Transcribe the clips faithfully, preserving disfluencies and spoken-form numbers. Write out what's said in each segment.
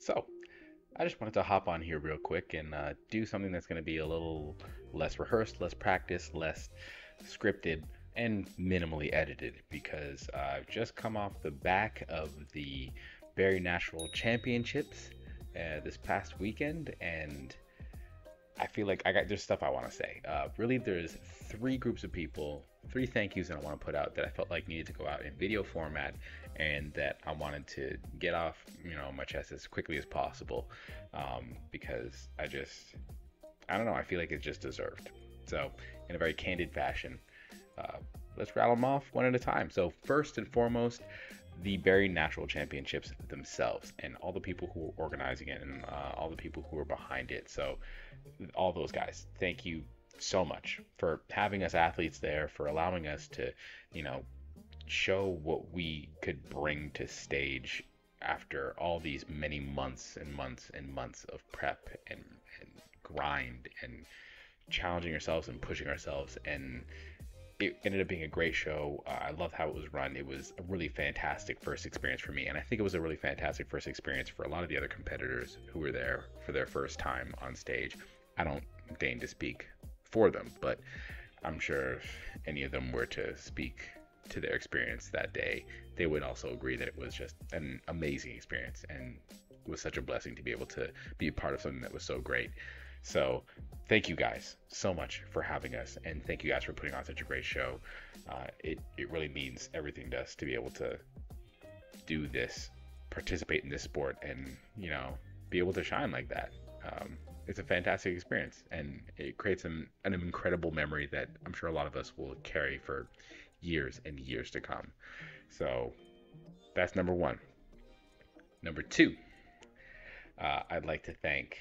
So I just wanted to hop on here real quick and uh, do something that's going to be a little less rehearsed, less practiced, less scripted, and minimally edited, because I've just come off the back of the Barrie Natural Championships uh, this past weekend, and I feel like I got there's stuff I want to say. Uh, really, there's three groups of people, three thank yous that I want to put out that I felt like needed to go out in video format, and that I wanted to get off, you know, my chest as quickly as possible, um, because I just, I don't know, I feel like it's just deserved. So, in a very candid fashion, uh, let's rattle them off one at a time. So, first and foremost, the Barrie Natural Championships themselves and all the people who were organizing it and uh, all the people who were behind it. So all those guys, thank you so much for having us athletes there, for allowing us to, you know, show what we could bring to stage after all these many months and months and months of prep and, and grind and challenging ourselves and pushing ourselves. And it ended up being a great show. Uh, I loved how it was run. It was a really fantastic first experience for me, and I think it was a really fantastic first experience for a lot of the other competitors who were there for their first time on stage. I don't deign to speak for them, but I'm sure if any of them were to speak to their experience that day, they would also agree that it was just an amazing experience and was such a blessing to be able to be a part of something that was so great. So thank you guys so much for having us, and thank you guys for putting on such a great show. Uh, it, it really means everything to us to be able to do this, participate in this sport, and, you know, be able to shine like that. Um, it's a fantastic experience, and it creates an, an incredible memory that I'm sure a lot of us will carry for years and years to come. So that's number one. Number two, uh, I'd like to thank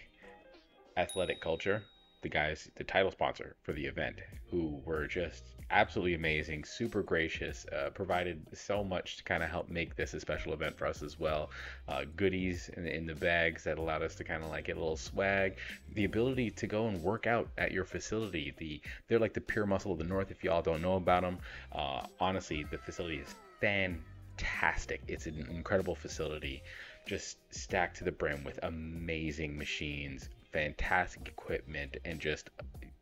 Athletic Culture, the guys, the title sponsor for the event, who were just absolutely amazing, super gracious, uh, provided so much to kind of help make this a special event for us as well. Uh, goodies in, in the bags that allowed us to kind of like get a little swag, the ability to go and work out at your facility. The they're like the Pure Muscle of the North, if y'all don't know about them. Uh, honestly, the facility is fantastic. It's an incredible facility, just stacked to the brim with amazing machines, fantastic equipment, and just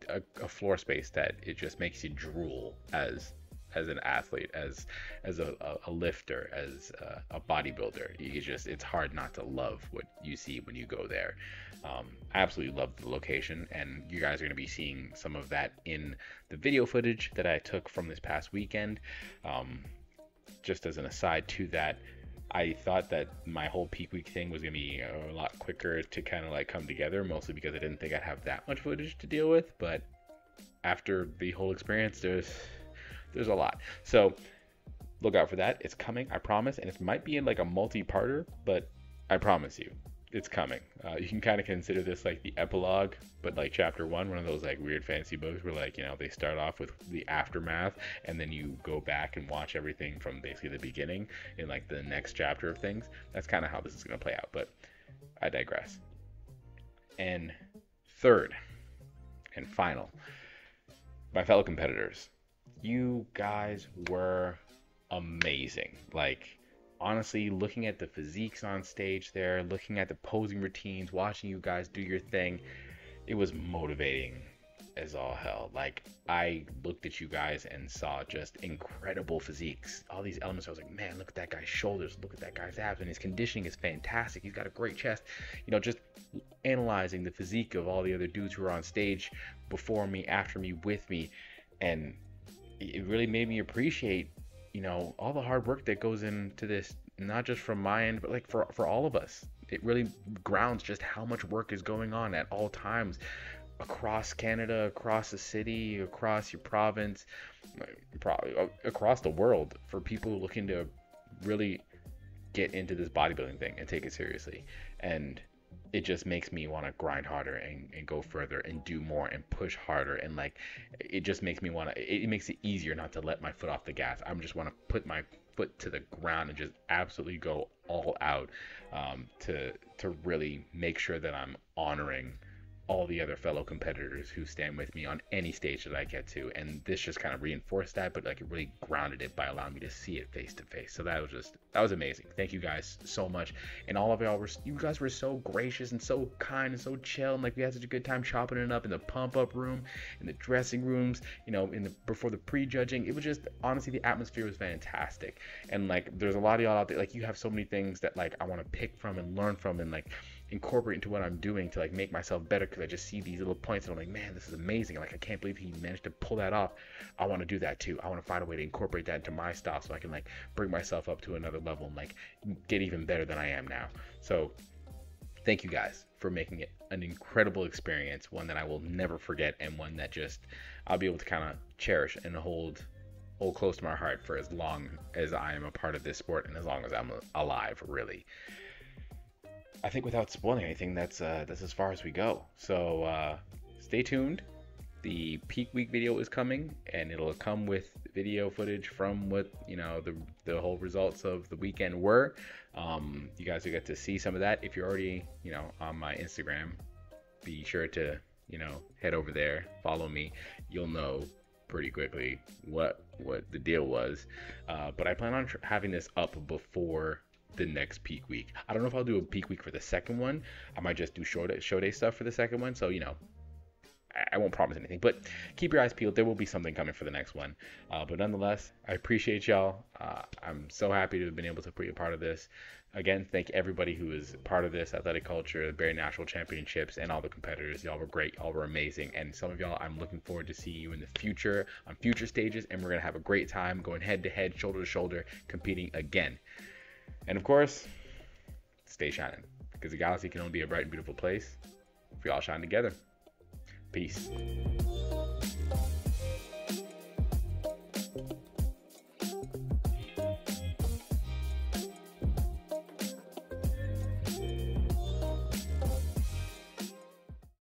a, a floor space that it just makes you drool as as an athlete, as as a, a, a lifter, as a, a bodybuilder. You just, it's hard not to love what you see when you go there. um, I absolutely love the location, and you guys are going to be seeing some of that in the video footage that I took from this past weekend. Um, just as an aside to that, I thought that my whole peak week thing was going to be a lot quicker to kind of like come together, mostly because I didn't think I'd have that much footage to deal with. But after the whole experience, there's there's a lot. So look out for that. It's coming, I promise. And it might be in like a multi-parter, but I promise you, it's coming. Uh, you can kind of consider this like the epilogue, but like chapter one, one of those like weird fancy books where like, you know, they start off with the aftermath and then you go back and watch everything from basically the beginning in like the next chapter of things. That's kind of how this is going to play out, but I digress. And third and final, my fellow competitors, you guys were amazing. Like, honestly, looking at the physiques on stage there, looking at the posing routines, watching you guys do your thing, it was motivating as all hell. Like, I looked at you guys and saw just incredible physiques, all these elements. I was like, man, look at that guy's shoulders, look at that guy's abs, and his conditioning is fantastic. He's got a great chest. You know, just analyzing the physique of all the other dudes who were on stage before me, after me, with me, and it really made me appreciate, you know, all the hard work that goes into this, not just from my end, but like for, for all of us. It really grounds just how much work is going on at all times across Canada, across the city, across your province, probably across the world, for people looking to really get into this bodybuilding thing and take it seriously. And it just makes me want to grind harder and, and go further and do more and push harder. And like, it just makes me want to, it, it makes it easier not to let my foot off the gas. I just want to put my foot to the ground and just absolutely go all out, um, to, to really make sure that I'm honoring all the other fellow competitors who stand with me on any stage that I get to. And this just kind of reinforced that, but like it really grounded it by allowing me to see it face to face. So that was just, that was amazing. Thank you guys so much. And all of y'all were, you guys were so gracious and so kind and so chill. And like we had such a good time chopping it up in the pump up room, in the dressing rooms, you know, in the, before the pre-judging. It was just, honestly, the atmosphere was fantastic. And like, there's a lot of y'all out there, like you have so many things that like I want to pick from and learn from and like incorporate into what I'm doing to like make myself better, because I just see these little points and I'm like, man, this is amazing. Like I can't believe he managed to pull that off. I want to do that too. I want to find a way to incorporate that into my style so I can like bring myself up to another level and like get even better than I am now. So thank you guys for making it an incredible experience, one that I will never forget, and one that just I'll be able to kind of cherish and hold hold close to my heart for as long as I am a part of this sport and as long as I'm alive, really. I think without spoiling anything, that's uh, that's as far as we go. So uh, stay tuned. The peak week video is coming, and it'll come with video footage from what, you know, the the whole results of the weekend were. Um, you guys will get to see some of that. If you're already, you know, on my Instagram, be sure to, you know, head over there, follow me. You'll know pretty quickly what what the deal was. Uh, but I plan on tr- having this up before the next peak week. I don't know if I'll do a peak week for the second one. I might just do show day, show day stuff for the second one. So, you know, I, I won't promise anything, but keep your eyes peeled. There will be something coming for the next one. Uh, but nonetheless, I appreciate y'all. Uh, I'm so happy to have been able to be a part of this. Again, thank everybody who is part of this, Athletic Culture, the Barrie Natural Championships, and all the competitors. Y'all were great. Y'all were amazing. And some of y'all, I'm looking forward to seeing you in the future on future stages. And we're going to have a great time going head to head, shoulder to shoulder, competing again. And of course, stay shining, because the galaxy can only be a bright and beautiful place if we all shine together. Peace.